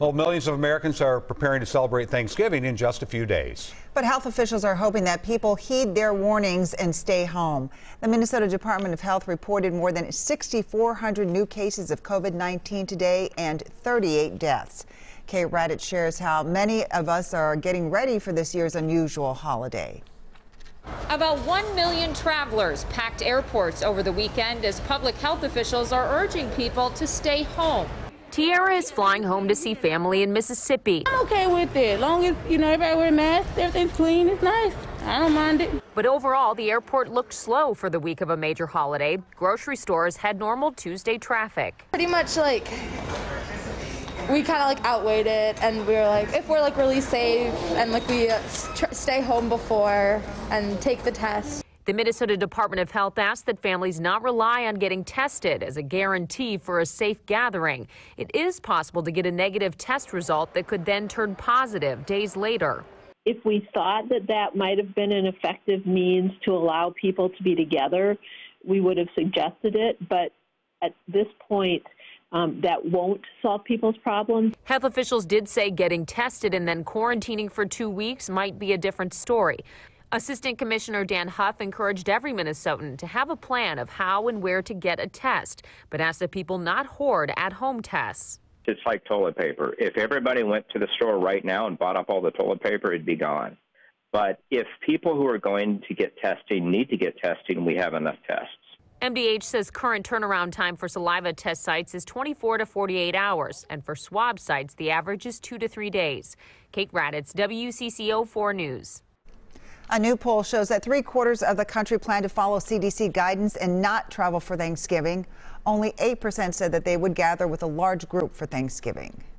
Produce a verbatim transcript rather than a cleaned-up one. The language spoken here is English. Well, millions of Americans are preparing to celebrate Thanksgiving in just a few days. But health officials are hoping that people heed their warnings and stay home. The Minnesota Department of Health reported more than six thousand four hundred new cases of COVID nineteen today and thirty-eight deaths. Kate Raddatz shares how many of us are getting ready for this year's unusual holiday. About one million travelers packed airports over the weekend as public health officials are urging people to stay home. Tierra is flying home to see family in Mississippi. I'm okay with it. As long as, you know, everybody wears masks, everything's clean, it's nice. I don't mind it. But overall, the airport looked slow for the week of a major holiday. Grocery stores had normal Tuesday traffic. Pretty much, like, we kind of, like, outweighed it, and we were like, if we're, like, really safe and, like, we uh, st- stay home before and take the test. The Minnesota Department of Health asked that families not rely on getting tested as a guarantee for a safe gathering. It is possible to get a negative test result that could then turn positive days later. If we thought that that might have been an effective means to allow people to be together, we would have suggested it, but at this point, Um, that won't solve people's problems. Health officials did say getting tested and then quarantining for two weeks might be a different story. Assistant Commissioner Dan Huff encouraged every Minnesotan to have a plan of how and where to get a test, but asked that people not hoard at-home tests. It's like toilet paper. If everybody went to the store right now and bought up all the toilet paper, it'd be gone. But if people who are going to get testing need to get testing, we have enough tests. M D H says current turnaround time for saliva test sites is twenty-four to forty-eight hours, and for swab sites, the average is two to three days. Kate Raddatz, W C C O four News. A new poll shows that three quarters of the country plan to follow C D C guidance and not travel for Thanksgiving. Only eight percent said that they would gather with a large group for Thanksgiving.